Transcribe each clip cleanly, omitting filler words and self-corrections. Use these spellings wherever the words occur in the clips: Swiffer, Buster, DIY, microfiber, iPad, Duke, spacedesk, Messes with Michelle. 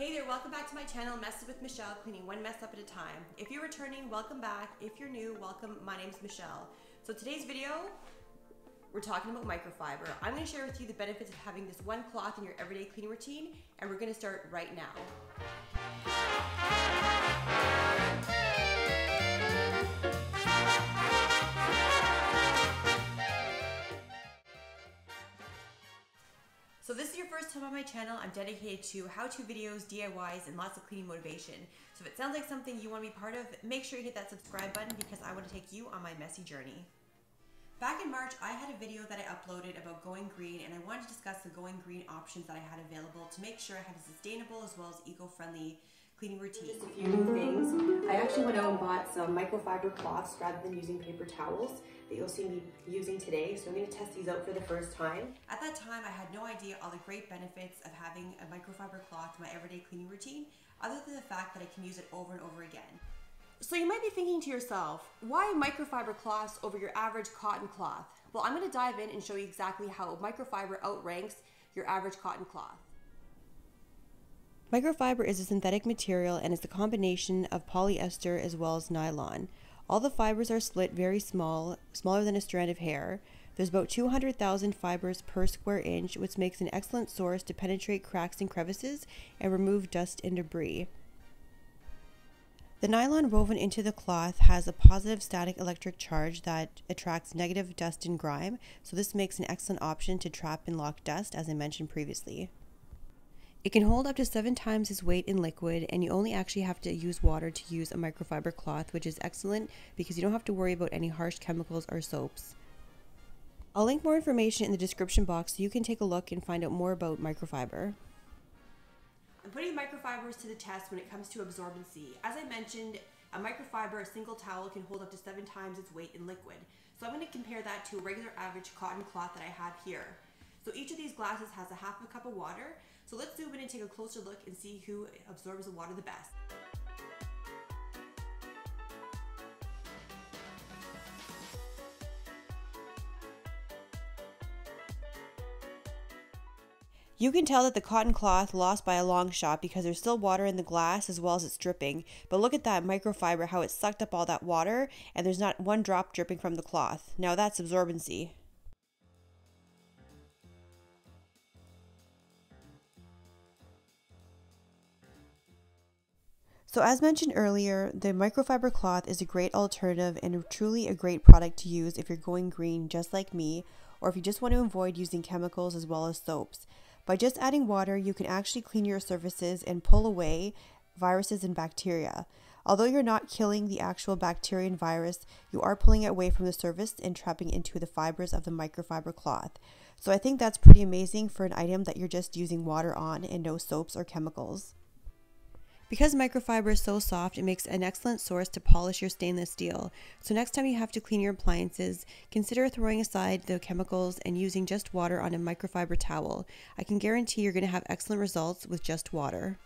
Hey there, welcome back to my channel, Messes with Michelle, cleaning one mess up at a time. If you're returning, welcome back. If you're new, welcome. My name's Michelle. So today's video, we're talking about microfiber. I'm gonna share with you the benefits of having this one cloth in your everyday cleaning routine, and we're gonna start right now. So this is your first time on my channel, I'm dedicated to how-to videos, DIYs, and lots of cleaning motivation. So if it sounds like something you want to be part of, make sure you hit that subscribe button because I want to take you on my messy journey. Back in March, I had a video that I uploaded about going green, and I wanted to discuss the going green options that I had available to make sure I had a sustainable as well as eco-friendly cleaning routine. Just a few new things. I actually went out and bought some microfiber cloths rather than using paper towels that you'll see me using today. So I'm going to test these out for the first time. At that time, I had no idea all the great benefits of having a microfiber cloth in my everyday cleaning routine, other than the fact that I can use it over and over again. So you might be thinking to yourself, why microfiber cloths over your average cotton cloth? Well, I'm going to dive in and show you exactly how microfiber outranks your average cotton cloth. Microfiber is a synthetic material and is a combination of polyester as well as nylon. All the fibers are split very small, smaller than a strand of hair. There's about 200,000 fibers per square inch, which makes an excellent source to penetrate cracks and crevices and remove dust and debris. The nylon woven into the cloth has a positive static electric charge that attracts negative dust and grime, so this makes an excellent option to trap and lock dust, as I mentioned previously. It can hold up to 7 times its weight in liquid, and you only actually have to use water to use a microfiber cloth, which is excellent because you don't have to worry about any harsh chemicals or soaps. I'll link more information in the description box so you can take a look and find out more about microfiber. I'm putting microfibers to the test when it comes to absorbency. As I mentioned, a microfiber, a single towel, can hold up to 7 times its weight in liquid. So I'm going to compare that to a regular average cotton cloth that I have here. So each of these glasses has a half a cup of water. So let's zoom in and take a closer look and see who absorbs the water the best. You can tell that the cotton cloth lost by a long shot because there's still water in the glass as well as it's dripping. But look at that microfiber, how it sucked up all that water and there's not one drop dripping from the cloth. Now that's absorbency. So as mentioned earlier, the microfiber cloth is a great alternative and truly a great product to use if you're going green just like me, or if you just want to avoid using chemicals as well as soaps. By just adding water, you can actually clean your surfaces and pull away viruses and bacteria. Although you're not killing the actual bacteria and virus, you are pulling it away from the surface and trapping into the fibers of the microfiber cloth. So I think that's pretty amazing for an item that you're just using water on and no soaps or chemicals. Because microfiber is so soft, it makes an excellent source to polish your stainless steel. So next time you have to clean your appliances, consider throwing aside the chemicals and using just water on a microfiber towel. I can guarantee you're going to have excellent results with just water.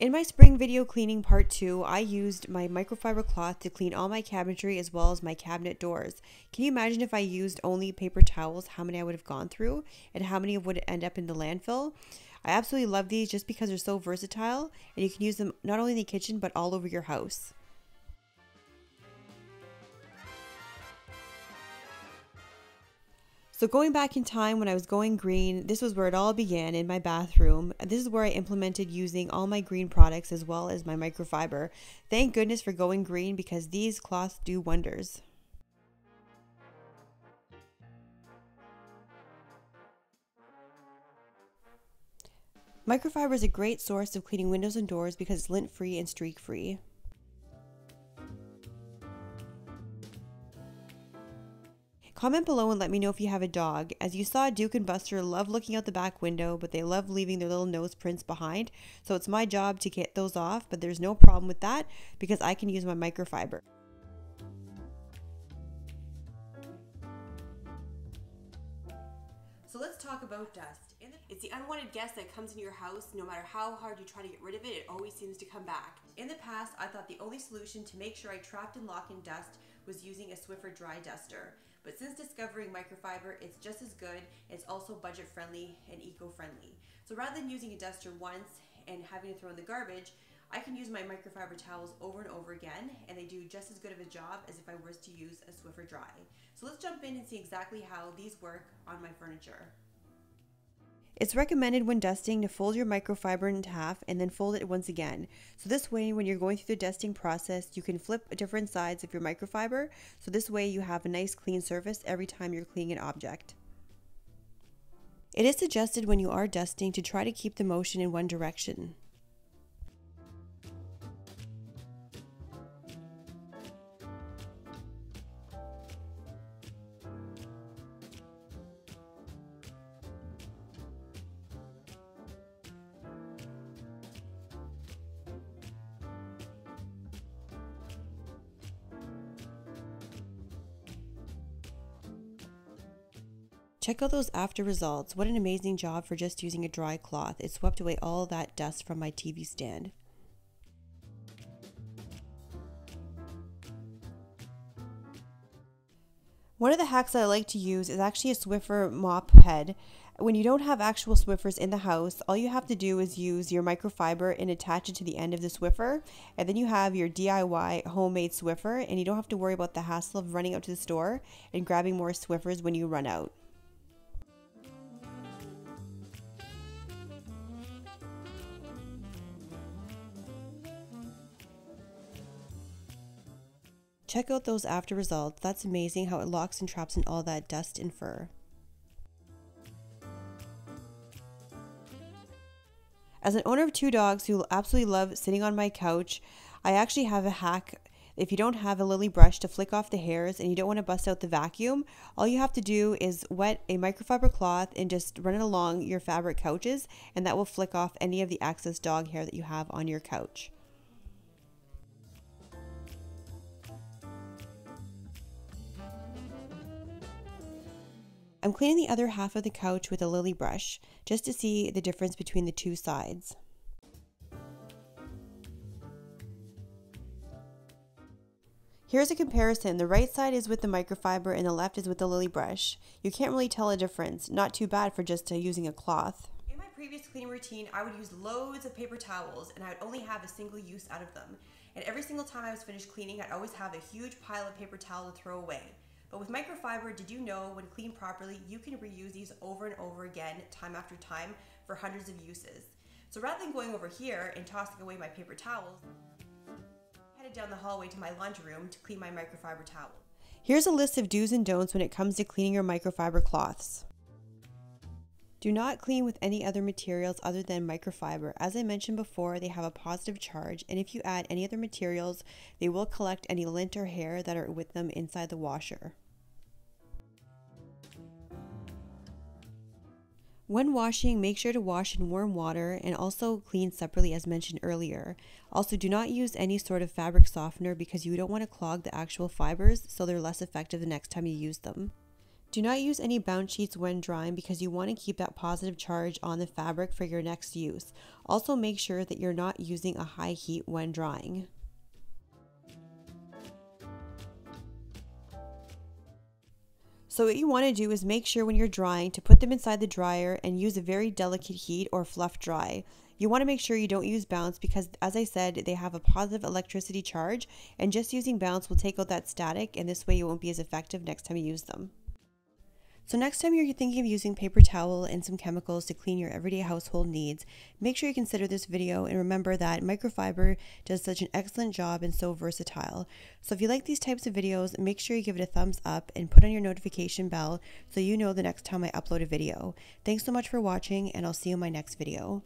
In my spring video cleaning part 2, I used my microfiber cloth to clean all my cabinetry as well as my cabinet doors. Can you imagine if I used only paper towels, how many I would have gone through and how many would end up in the landfill? I absolutely love these just because they're so versatile and you can use them not only in the kitchen but all over your house. So going back in time when I was going green, this was where it all began, in my bathroom. This is where I implemented using all my green products as well as my microfiber. Thank goodness for going green because these cloths do wonders. Microfiber is a great source of cleaning windows and doors because it's lint-free and streak-free. Comment below and let me know if you have a dog. As you saw, Duke and Buster love looking out the back window, but they love leaving their little nose prints behind. So it's my job to get those off, but there's no problem with that because I can use my microfiber. So let's talk about dust. It's the unwanted guest that comes into your house. No matter how hard you try to get rid of it, it always seems to come back. In the past, I thought the only solution to make sure I trapped and locked in dust was using a Swiffer dry duster. But since discovering microfiber, it's just as good. It's also budget friendly and eco-friendly. So rather than using a duster once and having to throw in the garbage, I can use my microfiber towels over and over again, and they do just as good of a job as if I was to use a Swiffer dry. So let's jump in and see exactly how these work on my furniture. It's recommended when dusting to fold your microfiber in half and then fold it once again. So this way, when you're going through the dusting process, you can flip different sides of your microfiber. So this way you have a nice clean surface every time you're cleaning an object. It is suggested when you are dusting to try to keep the motion in one direction. Check out those after results. What an amazing job for just using a dry cloth. It swept away all that dust from my TV stand. One of the hacks that I like to use is actually a Swiffer mop head. When you don't have actual Swiffers in the house, all you have to do is use your microfiber and attach it to the end of the Swiffer, and then you have your DIY homemade Swiffer, and you don't have to worry about the hassle of running out to the store and grabbing more Swiffers when you run out. Check out those after results. That's amazing how it locks and traps in all that dust and fur. As an owner of two dogs who absolutely love sitting on my couch, I actually have a hack. If you don't have a lily brush to flick off the hairs and you don't want to bust out the vacuum, all you have to do is wet a microfiber cloth and just run it along your fabric couches, and that will flick off any of the excess dog hair that you have on your couch. I'm cleaning the other half of the couch with a lily brush just to see the difference between the two sides. Here's a comparison. The right side is with the microfiber and the left is with the lily brush. You can't really tell a difference. Not too bad for just using a cloth. In my previous cleaning routine, I would use loads of paper towels and I would only have a single use out of them. And every single time I was finished cleaning, I'd always have a huge pile of paper towel to throw away. But with microfiber, did you know when cleaned properly, you can reuse these over and over again, time after time, for hundreds of uses. So rather than going over here and tossing away my paper towels, I headed down the hallway to my laundry room to clean my microfiber towel. Here's a list of do's and don'ts when it comes to cleaning your microfiber cloths. Do not clean with any other materials other than microfiber. As I mentioned before, they have a positive charge, and if you add any other materials, they will collect any lint or hair that are with them inside the washer. When washing, make sure to wash in warm water and also clean separately as mentioned earlier. Also, do not use any sort of fabric softener because you don't want to clog the actual fibers, so they're less effective the next time you use them. Do not use any bounce sheets when drying because you want to keep that positive charge on the fabric for your next use. Also, make sure that you're not using a high heat when drying. So what you want to do is make sure when you're drying to put them inside the dryer and use a very delicate heat or fluff dry. You want to make sure you don't use bounce because, as I said, they have a positive electricity charge, and just using bounce will take out that static, and this way you won't be as effective next time you use them. So next time you're thinking of using paper towel and some chemicals to clean your everyday household needs, make sure you consider this video and remember that microfiber does such an excellent job and so versatile. So if you like these types of videos, make sure you give it a thumbs up and put on your notification bell so you know the next time I upload a video. Thanks so much for watching, and I'll see you in my next video.